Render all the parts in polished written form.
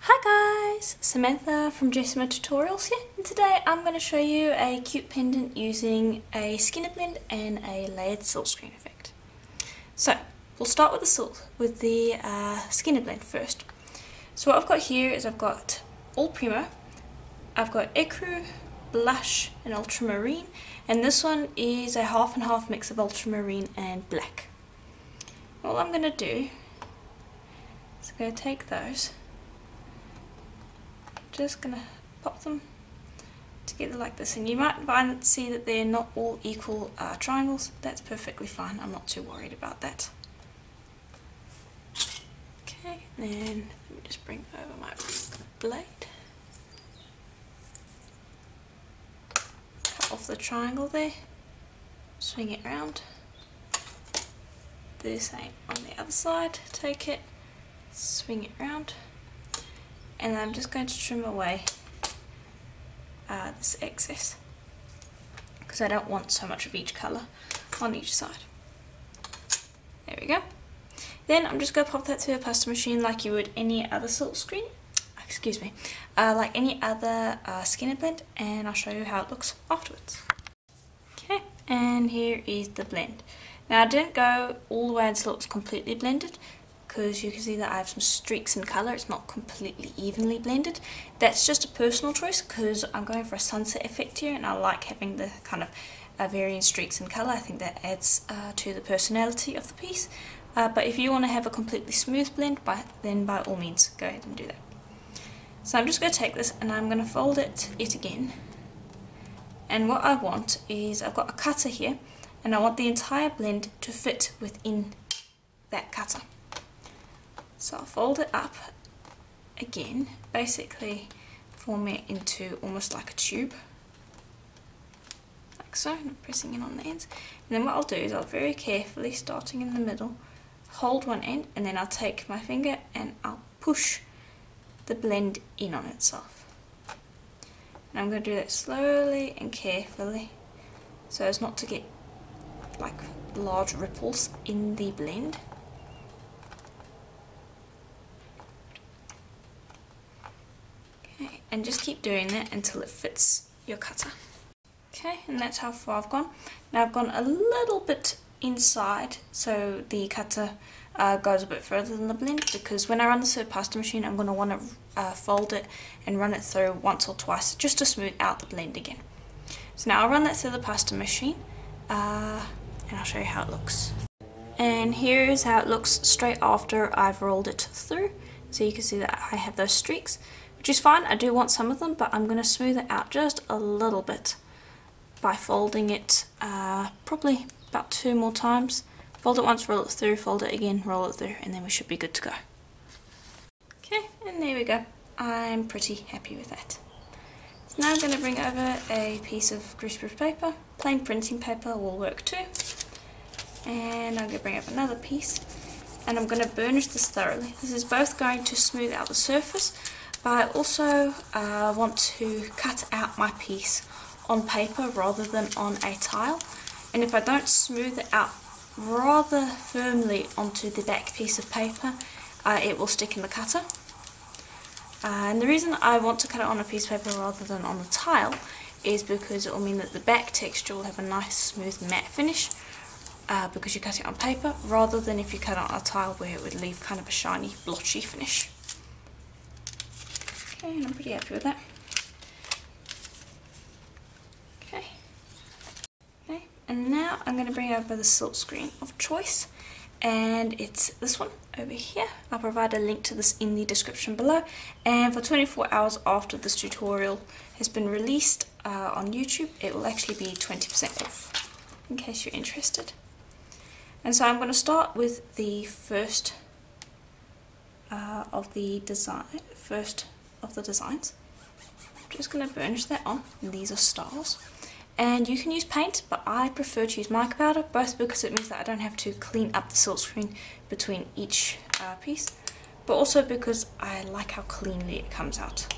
Hi guys, Samantha from Jessama Tutorials here, and today I'm going to show you a cute pendant using a Skinner Blend and a layered silk screen effect. So we'll start with the Skinner Blend first. So what I've got here is I've got all Primo, I've got Ecru, Blush and Ultramarine, and this one is a half and half mix of Ultramarine and black. All I'm going to do is I'm going to take those, just gonna pop them together like this, and you might see that they're not all equal triangles. That's perfectly fine, I'm not too worried about that. Okay, then let me just bring over my blade, cut off the triangle there, swing it around, do the same on the other side, take it, swing it around. And I'm just going to trim away this excess because I don't want so much of each colour on each side. There we go. Then I'm just going to pop that through a pasta machine like you would any other silk screen, like any other Skinner Blend, and I'll show you how it looks afterwards. Okay, and here is the blend. Now I didn't go all the way until it was completely blended, because you can see that I have some streaks in colour, it's not completely evenly blended. That's just a personal choice because I'm going for a sunset effect here, and I like having the kind of varying streaks in colour. I think that adds to the personality of the piece, but if you want to have a completely smooth blend, then by all means go ahead and do that. So I'm just going to take this and I'm going to fold it yet again, and what I want is, I've got a cutter here and I want the entire blend to fit within that cutter. So I'll fold it up again, basically form it into almost like a tube, like so, and pressing in on the ends. And then what I'll do is I'll very carefully, starting in the middle, hold one end, and then I'll take my finger and I'll push the blend in on itself. And I'm going to do that slowly and carefully so as not to get like large ripples in the blend. And just keep doing that until it fits your cutter. Okay, and that's how far I've gone. Now I've gone a little bit inside, so the cutter goes a bit further than the blend, because when I run this through the pasta machine, I'm going to want to fold it and run it through once or twice just to smooth out the blend again. So now I'll run that through the pasta machine and I'll show you how it looks. And here is how it looks straight after I've rolled it through. So you can see that I have those streaks, which is fine. I do want some of them, but I'm going to smooth it out just a little bit by folding it probably about 2 more times. Fold it once, roll it through, fold it again, roll it through, and then we should be good to go. Okay, and there we go. I'm pretty happy with that. So now I'm going to bring over a piece of greaseproof paper. Plain printing paper will work too. And I'm going to bring up another piece, and I'm going to burnish this thoroughly. This is both going to smooth out the surface, but I also want to cut out my piece on paper rather than on a tile, and if I don't smooth it out rather firmly onto the back piece of paper, it will stick in the cutter. And the reason I want to cut it on a piece of paper rather than on a tile is because it will mean that the back texture will have a nice smooth matte finish because you cut it on paper, rather than if you cut it on a tile where it would leave kind of a shiny blotchy finish. Okay, and I'm pretty happy with that. Okay. Okay, and now I'm going to bring over the silk screen of choice, and it's this one over here. I'll provide a link to this in the description below, and for 24 hours after this tutorial has been released on YouTube, it will actually be 20% off, in case you're interested. And so I'm going to start with the first of the designs. I'm just going to burnish that on, and these are stars, and you can use paint, but I prefer to use mica powder, both because it means that I don't have to clean up the silk screen between each piece, but also because I like how cleanly it comes out.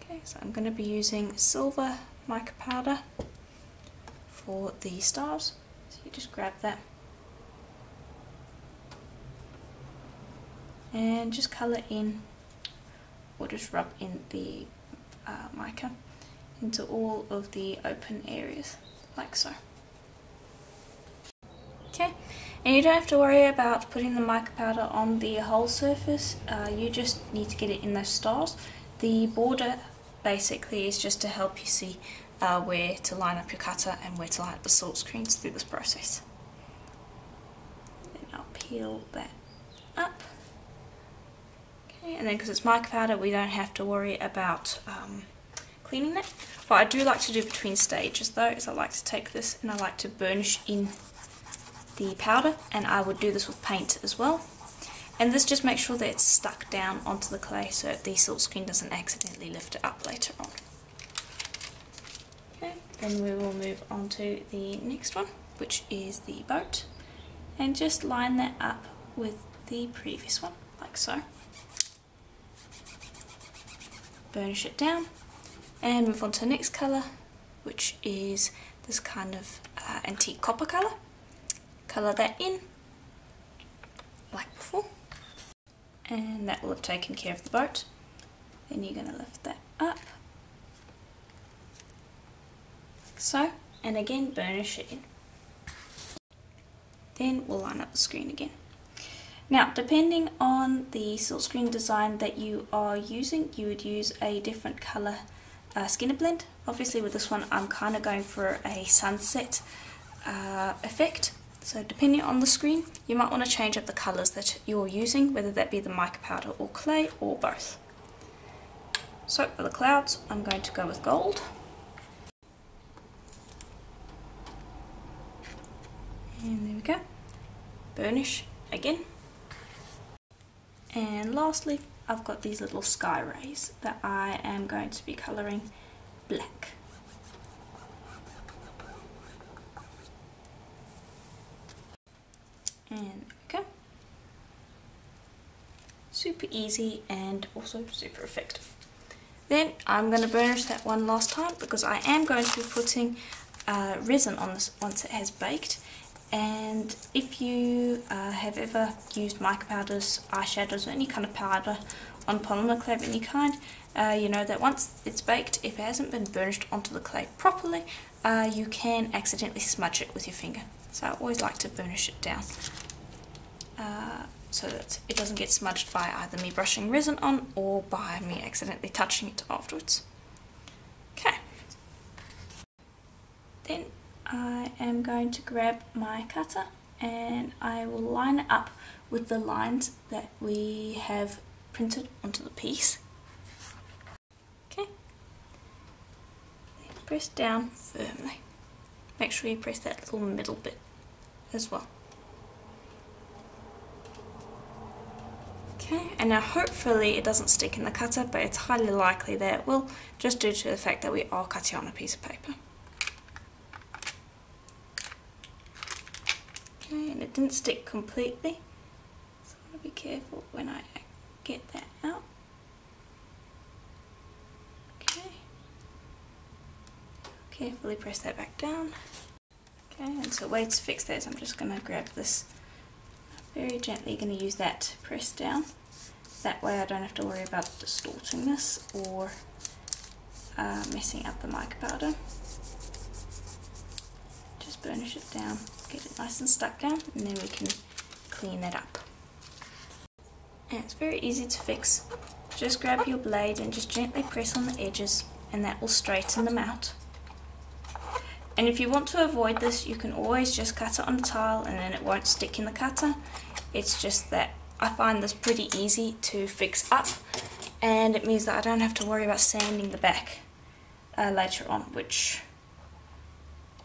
Okay, so I'm going to be using silver mica powder for the stars, so you just grab that and just colour in, or just rub in the mica into all of the open areas, like so. Okay, and you don't have to worry about putting the mica powder on the whole surface, you just need to get it in those stars. The border basically is just to help you see where to line up your cutter and where to line up the salt screens through this process. Then I'll peel that up. And then because it's mica powder, we don't have to worry about cleaning it. What I do like to do between stages though is I like to take this and I like to burnish in the powder, and I would do this with paint as well. And this just makes sure that it's stuck down onto the clay so the silk screen doesn't accidentally lift it up later on. Okay, then we will move on to the next one, which is the boat, and just line that up with the previous one, like so. Burnish it down and move on to the next colour, which is this kind of antique copper colour. Colour that in like before, and that will have taken care of the boat. Then you're going to lift that up like so, and again burnish it in. Then we'll line up the screen again. Now, depending on the silk screen design that you are using, you would use a different colour Skinner Blend. Obviously with this one I'm kind of going for a sunset effect, so depending on the screen you might want to change up the colours that you're using, whether that be the mica powder or clay or both. So for the clouds I'm going to go with gold, and there we go, burnish again. And lastly, I've got these little sky rays that I am going to be colouring black. And okay, super easy and also super effective. Then I'm going to burnish that one last time because I am going to be putting resin on this once it has baked. And if you have ever used mica powders, eyeshadows, or any kind of powder on polymer clay of any kind, you know that once it's baked, if it hasn't been burnished onto the clay properly, you can accidentally smudge it with your finger. So I always like to burnish it down so that it doesn't get smudged by either me brushing resin on or by me accidentally touching it afterwards. Okay. Then I am going to grab my cutter and I will line it up with the lines that we have printed onto the piece. Okay, and press down firmly. Make sure you press that little middle bit as well. Okay, and now hopefully it doesn't stick in the cutter, but it's highly likely that it will, just due to the fact that we are cutting on a piece of paper. Okay, and it didn't stick completely, so I want to be careful when I get that out. Okay, carefully press that back down. Okay, and so the way to fix that is I'm just going to grab this very gently, going to use that to press down. That way I don't have to worry about distorting this or messing up the mica powder. Just burnish it down. Get it nice and stuck down, and then we can clean that up. And it's very easy to fix. Just grab your blade and just gently press on the edges, and that will straighten them out. And if you want to avoid this, you can always just cut it on a tile and then it won't stick in the cutter. It's just that I find this pretty easy to fix up, and it means that I don't have to worry about sanding the back later on, which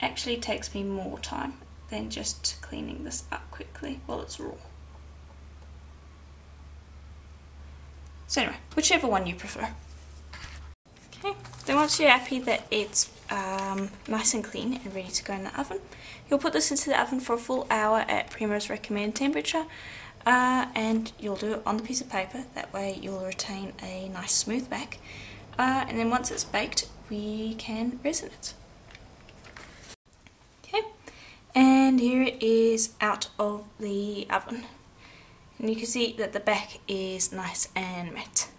actually takes me more time than just cleaning this up quickly while it's raw. So anyway, whichever one you prefer. Okay, then once you're happy that it's nice and clean and ready to go in the oven, you'll put this into the oven for a full hour at Primo's recommended temperature, and you'll do it on the piece of paper. That way you'll retain a nice smooth back, and then once it's baked we can resin it. Okay, and here it is out of the oven, and you can see that the back is nice and matte.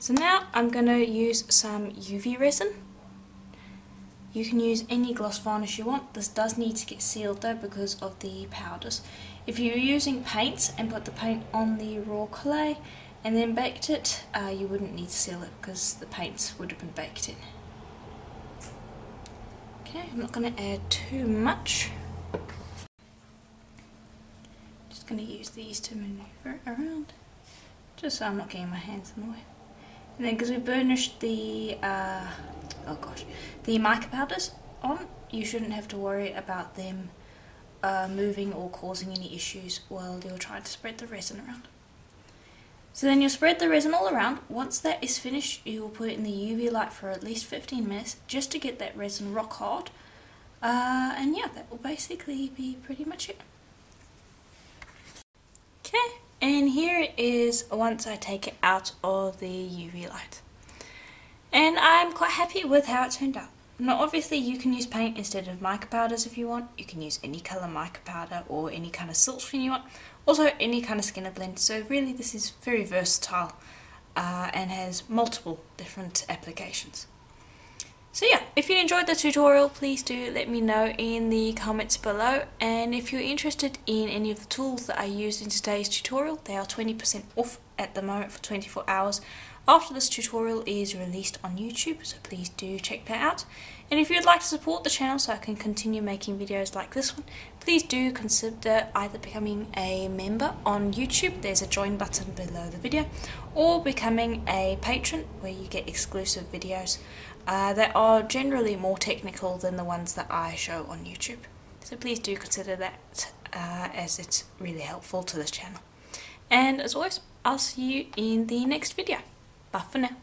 So now I'm going to use some UV resin. You can use any gloss varnish you want. This does need to get sealed though because of the powders. If you're using paints and put the paint on the raw clay and then baked it, you wouldn't need to seal it because the paints would have been baked in. Okay, I'm not going to add too much. Just going to use these to maneuver around, just so I'm not getting my hands in the way. And then because we burnished the mica powders on, you shouldn't have to worry about them moving or causing any issues while you're trying to spread the resin around. So then you'll spread the resin all around. Once that is finished, you will put it in the UV light for at least 15 minutes just to get that resin rock hard. And yeah, that will basically be pretty much it. Okay. And here it is once I take it out of the UV light. And I'm quite happy with how it turned out. Now obviously you can use paint instead of mica powders if you want. You can use any colour mica powder or any kind of siltstring you want. Also any kind of Skinner Blend. So really this is very versatile and has multiple different applications. So yeah, if you enjoyed the tutorial, please do let me know in the comments below, and if you're interested in any of the tools that I used in today's tutorial, they are 20% off at the moment for 24 hours after this tutorial is released on YouTube, so please do check that out. And if you'd like to support the channel so I can continue making videos like this one, please do consider either becoming a member on YouTube, there's a join button below the video, or becoming a patron where you get exclusive videos that are generally more technical than the ones that I show on YouTube. So please do consider that as it's really helpful to this channel. And as always, I'll see you in the next video. Bye for now.